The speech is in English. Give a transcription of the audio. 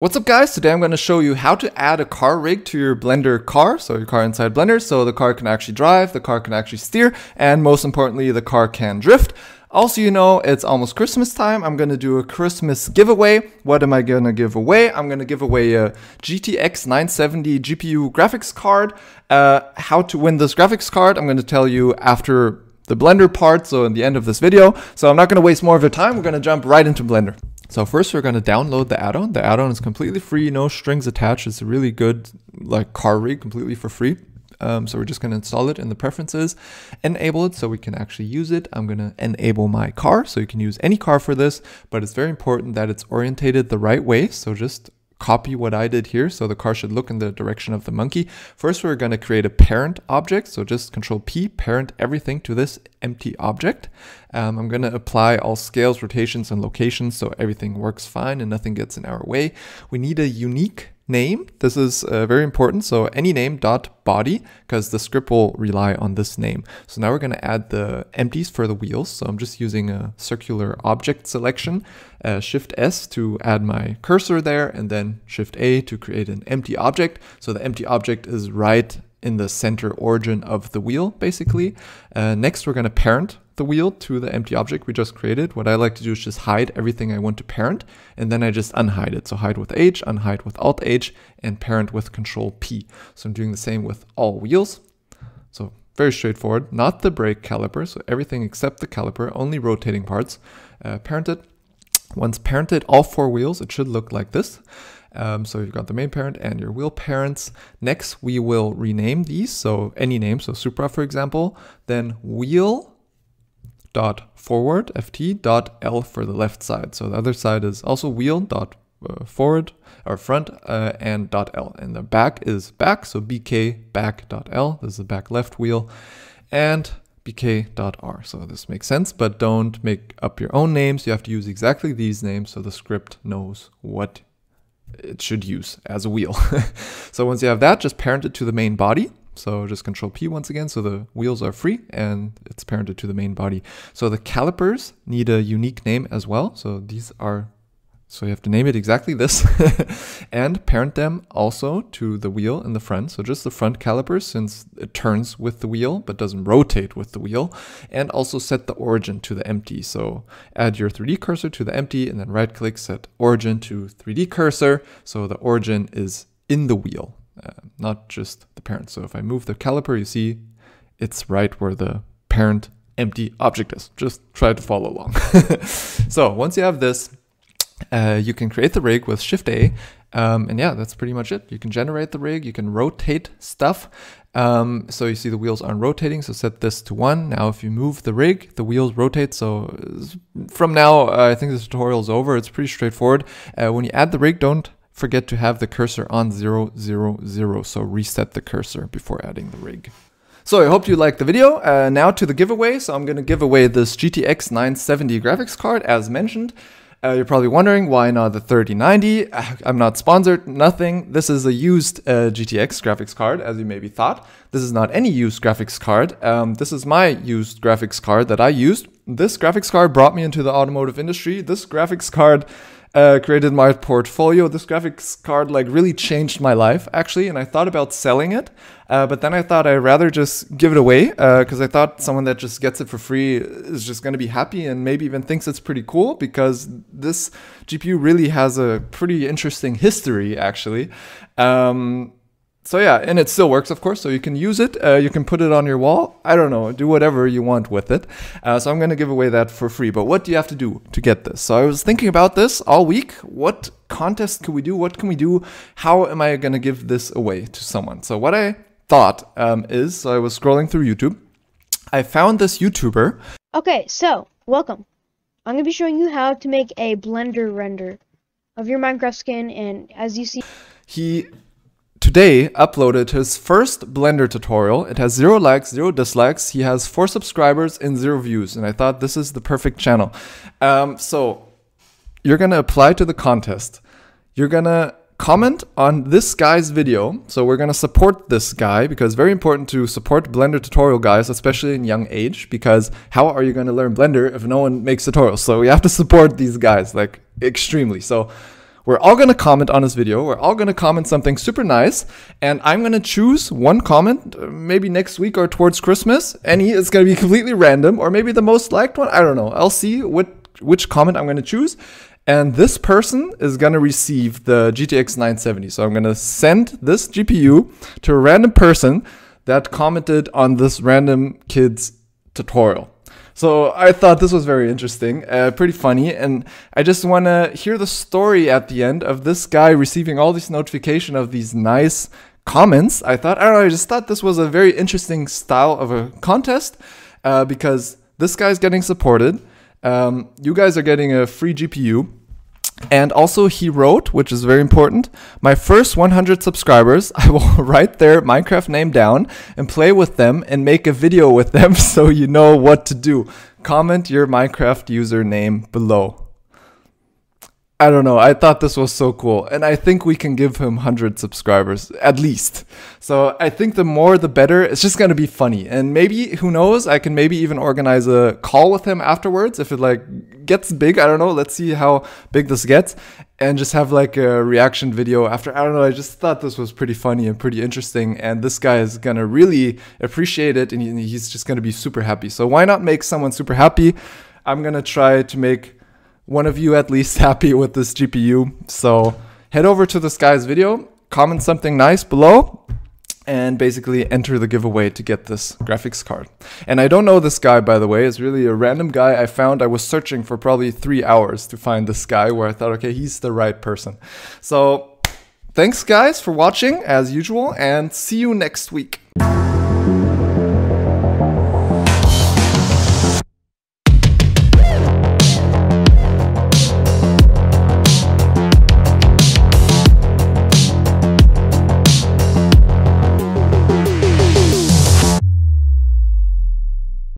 What's up guys, today I'm going to show you how to add a car rig to your Blender car, so your car inside Blender, so the car can actually drive, the car can actually steer, and most importantly the car can drift. Also, you know, it's almost Christmas time. I'm going to do a Christmas giveaway. What am I going to give away? I'm going to give away a GTX 970 GPU graphics card. How to win this graphics card, I'm going to tell you after the Blender part, so in the end of this video. So I'm not going to waste more of your time, we're going to jump right into Blender. So first we're going to download the add-on. The add-on is completely free, no strings attached. It's a really good like car rig, completely for free. So we're just going to install it in the preferences, enable it so we can actually use it. I'm going to enable my car, so you can use any car for this, but it's very important that it's orientated the right way. So just copy what I did here. So the car should look in the direction of the monkey. First, we're going to create a parent object. So just control P, parent everything to this empty object. I'm going to apply all scales, rotations, and locations. So everything works fine and nothing gets in our way. We need a unique name. This is very important. So any name dot body, because the script will rely on this name. So now we're going to add the empties for the wheels. So I'm just using a circular object selection, shift S to add my cursor there, and then shift A to create an empty object. So the empty object is right in the center origin of the wheel, basically. Next, we're going to parent the wheel to the empty object we just created. What I like to do is just hide everything I want to parent, and then I just unhide it. So hide with H, unhide with Alt H, and parent with Control P. So I'm doing the same with all wheels. So very straightforward, not the brake caliper. So everything except the caliper, only rotating parts, parent it. Once parented, all four wheels, it should look like this. So you've got the main parent and your wheel parents. Next, we will rename these. So any name, so Supra, for example, then wheel dot forward ft dot l for the left side. So the other side is also wheel dot forward or front and dot l, and the back is back. So bk back dot l. This is the back left wheel, and bk dot r. So this makes sense, but don't make up your own names. You have to use exactly these names so the script knows what it should use as a wheel. So once you have that, just parent it to the main body. So just Control P once again, so the wheels are free and it's parented to the main body. So the calipers need a unique name as well. So these are, so you have to name it exactly this and parent them also to the wheel in the front. So just the front calipers, since it turns with the wheel but doesn't rotate with the wheel, and also set the origin to the empty. So add your 3D cursor to the empty and then right click, set origin to 3D cursor. So the origin is in the wheel. Not just the parent. So if I move the caliper, you see it's right where the parent empty object is. Just try to follow along. So once you have this, you can create the rig with Shift A. And yeah, that's pretty much it. You can generate the rig, you can rotate stuff. So you see the wheels aren't rotating, so set this to 1. Now if you move the rig, the wheels rotate. So from now, I think this tutorial is over. It's pretty straightforward. When you add the rig, don't forget to have the cursor on 0, 0, 0, so reset the cursor before adding the rig. So I hope you liked the video. Now to the giveaway. So I'm going to give away this GTX 970 graphics card as mentioned. You're probably wondering why not the 3090. I'm not sponsored, nothing. This is a used GTX graphics card, as you maybe thought. This is not any used graphics card. This is my used graphics card that I used. This graphics card brought me into the automotive industry. This graphics card created my portfolio. This graphics card like really changed my life actually, and I thought about selling it, but then I thought I'd rather just give it away because I thought someone that just gets it for free is just going to be happy and maybe even thinks it's pretty cool, because this GPU really has a pretty interesting history actually. So yeah, and it still works, of course, so you can use it, you can put it on your wall, I don't know, do whatever you want with it. So I'm going to give away that for free, but what do you have to do to get this? So I was thinking about this all week. What contest could we do? What can we do? How am I going to give this away to someone? So what I thought is, so I was scrolling through YouTube, I found this YouTuber. Okay, so welcome. I'm going to be showing you how to make a Blender render of your Minecraft skin, and as you see... He... today uploaded his first Blender tutorial. It has 0 likes, 0 dislikes. He has 4 subscribers and 0 views. And I thought this is the perfect channel. So you're going to apply to the contest. You're going to comment on this guy's video. So we're going to support this guy because very important to support Blender tutorial guys, especially in young age, because how are you going to learn Blender if no one makes tutorials? So we have to support these guys like extremely. So We're all going to comment on this video. We're all going to comment something super nice. And I'm going to choose one comment, maybe next week or towards Christmas. And it's going to be completely random, or maybe the most liked one. I don't know. I'll see which comment I'm going to choose. And this person is going to receive the GTX 970. So I'm going to send this GPU to a random person that commented on this random kid's tutorial. So I thought this was very interesting, pretty funny. And I just want to hear the story at the end of this guy receiving all these notifications of these nice comments. I just thought this was a very interesting style of a contest because this guy's getting supported. You guys are getting a free GPU. And also he wrote, which is very important, my first 100 subscribers, I will write their Minecraft name down and play with them and make a video with them so you know what to do. Comment your Minecraft username below. I don't know, I thought this was so cool. And I think we can give him 100 subscribers, at least. So I think the more the better. It's just gonna be funny. And maybe, who knows, I can maybe even organize a call with him afterwards if it like gets big, I don't know, let's see how big this gets. And just have like a reaction video after, I don't know, I just thought this was pretty funny and pretty interesting. And this guy is gonna really appreciate it and he's just gonna be super happy. So why not make someone super happy? I'm gonna try to make one of you at least happy with this GPU. So head over to this guy's video, comment something nice below, and basically enter the giveaway to get this graphics card. And I don't know this guy, by the way. It's really a random guy I found. I was searching for probably 3 hours to find this guy where I thought, okay, he's the right person. So thanks guys for watching as usual, and see you next week.